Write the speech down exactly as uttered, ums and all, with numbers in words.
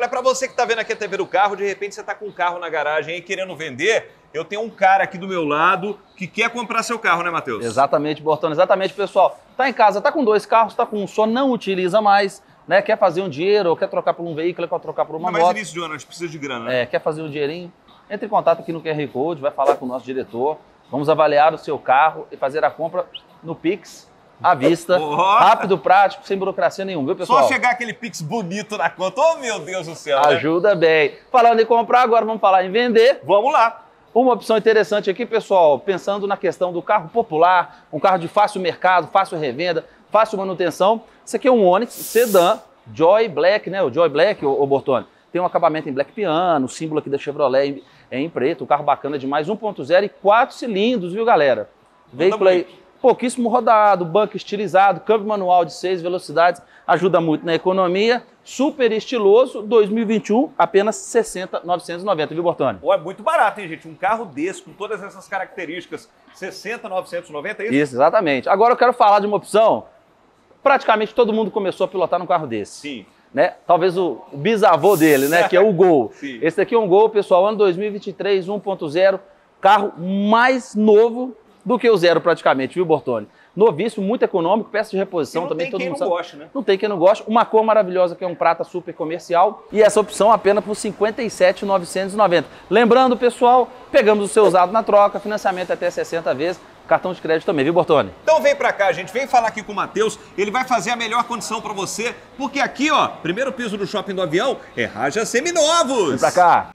Olha, para você que está vendo aqui a T V do carro, de repente você está com um carro na garagem aí querendo vender, eu tenho um cara aqui do meu lado que quer comprar seu carro, né, Matheus? Exatamente, Bortone, exatamente, pessoal. Está em casa, está com dois carros, está com um só, não utiliza mais, né? Quer fazer um dinheiro, ou quer trocar por um veículo, quer trocar por uma moto. Mas início de ano, a gente precisa de grana, né? É, quer fazer um dinheirinho? Entre em contato aqui no Q R Code, vai falar com o nosso diretor, vamos avaliar o seu carro e fazer a compra no Pix. À vista, oh. Rápido, prático, sem burocracia nenhuma, viu, pessoal? Só chegar aquele Pix bonito na conta, oh meu Deus do céu. Ajuda, né? Bem. Falando em comprar, agora vamos falar em vender. Vamos lá. Uma opção interessante aqui, pessoal, pensando na questão do carro popular, um carro de fácil mercado, fácil revenda, fácil manutenção. Isso aqui é um Onix Sedan Joy Black, né? O Joy Black, o, o Bortone, tem um acabamento em black piano, o símbolo aqui da Chevrolet em, em preto, um carro bacana demais, um ponto zero e quatro cilindros, viu, galera? Veículo aí pouquíssimo rodado, banco estilizado, câmbio manual de seis velocidades, ajuda muito na economia, super estiloso, dois mil e vinte e um, apenas sessenta mil novecentos e noventa, viu, Bortone? Pô, é muito barato, hein, gente? Um carro desse, com todas essas características, sessenta mil novecentos e noventa, é isso? Isso, exatamente. Agora eu quero falar de uma opção, praticamente todo mundo começou a pilotar num carro desse. Sim. Né? Talvez o bisavô dele, né, que é o Gol. Sim. Esse daqui é um Gol, pessoal, ano dois mil e vinte e três, um ponto zero, carro mais novo do que o zero praticamente, viu, Bortone? Novíssimo, muito econômico, peça de reposição também. Não tem quem não goste, né? Não tem quem não goste. Uma cor maravilhosa que é um prata super comercial. E essa opção apenas por cinquenta e sete mil novecentos e noventa. Lembrando, pessoal, pegamos o seu usado na troca, financiamento até sessenta vezes, cartão de crédito também, viu, Bortone? Então vem pra cá, gente, vem falar aqui com o Matheus, ele vai fazer a melhor condição pra você, porque aqui, ó, primeiro piso do Shopping do Avião é Raja Seminovos. Vem pra cá.